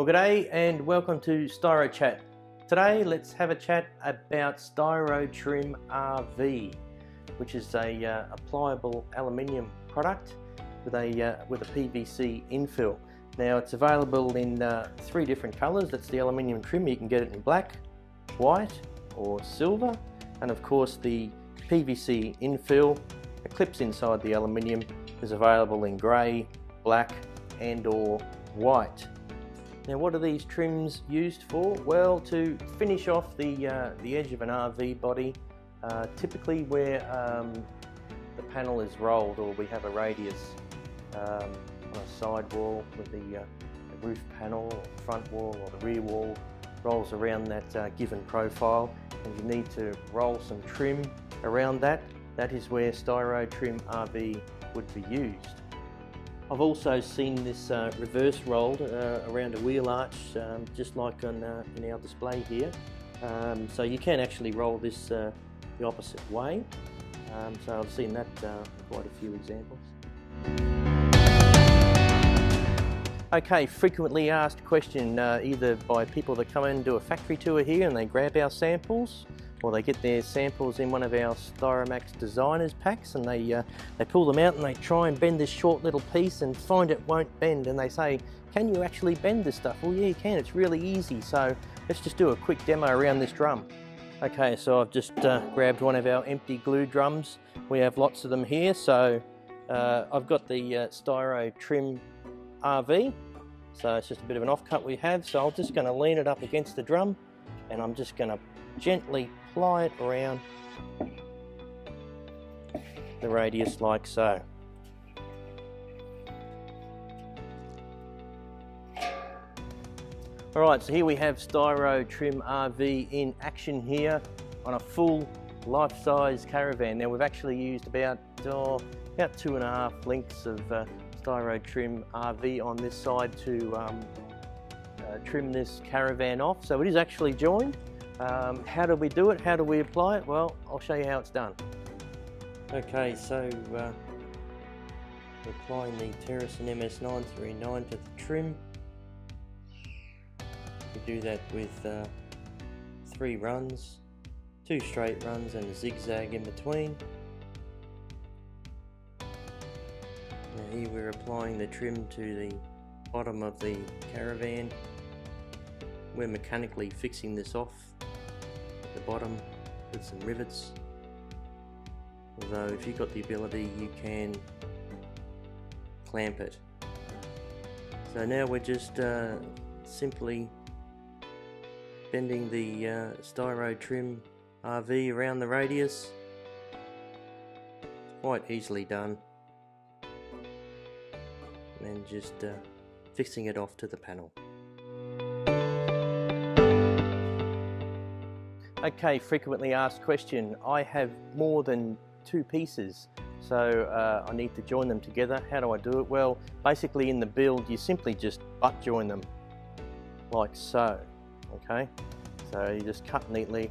Well, g'day and welcome to StyroChat. Today let's have a chat about StyroTRIM RV, which is a pliable aluminium product with a PVC infill. Now it's available in three different colours. That's the aluminium trim. You can get it in black, white or silver, and of course the PVC infill that clips inside the aluminium is available in grey, black and or white. Now, what are these trims used for? Well, to finish off the edge of an RV body, typically where the panel is rolled, or we have a radius on a side wall with the roof panel, or front wall, or the rear wall rolls around that given profile, and you need to roll some trim around that. That is where StyroTRIM RV would be used. I've also seen this reverse rolled around a wheel arch, just like on, in our display here. So you can actually roll this the opposite way. So I've seen that quite a few examples. Okay, frequently asked question, either by people that come and do a factory tour here and they grab our samples, or they get their samples in one of our StyroMax designers packs and they pull them out and they try and bend this short little piece and find it won't bend, and they say, can you actually bend this stuff? Well, yeah, you can, it's really easy. So let's just do a quick demo around this drum. Okay, so I've just grabbed one of our empty glue drums. We have lots of them here. So I've got the StyroTRIM RV. So it's just a bit of an offcut we have. So I'm just gonna lean it up against the drum and I'm just gonna gently ply it around the radius like so. Alright, so here we have StyroTRIM RV in action here on a full life-size caravan. Now we've actually used about 2.5 lengths of StyroTRIM RV on this side to trim this caravan off. So it is actually joined. How do we do it? How do we apply it? Well, I'll show you how it's done. Okay, so we're applying the Teroson MS939 to the trim. We do that with 3 runs, 2 straight runs and a zigzag in between. Now here we're applying the trim to the bottom of the caravan. We're mechanically fixing this off the bottom with some rivets, although if you've got the ability you can clamp it. So now we're just simply bending the StyroTRIM RV around the radius. Quite easily done, and then just fixing it off to the panel. Okay, frequently asked question, I have more than 2 pieces, so I need to join them together. How do I do it? Well, basically in the build you simply just butt join them like so. Okay, so you just cut neatly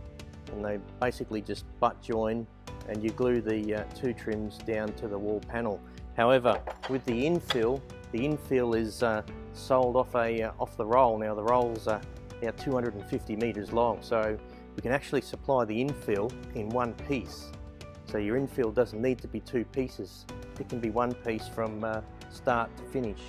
and they basically just butt join, and you glue the 2 trims down to the wall panel. However, with the infill is sold off off the roll. Now the rolls are now 250 metres long, so we can actually supply the infill in one piece. So your infill doesn't need to be 2 pieces. It can be one piece from start to finish.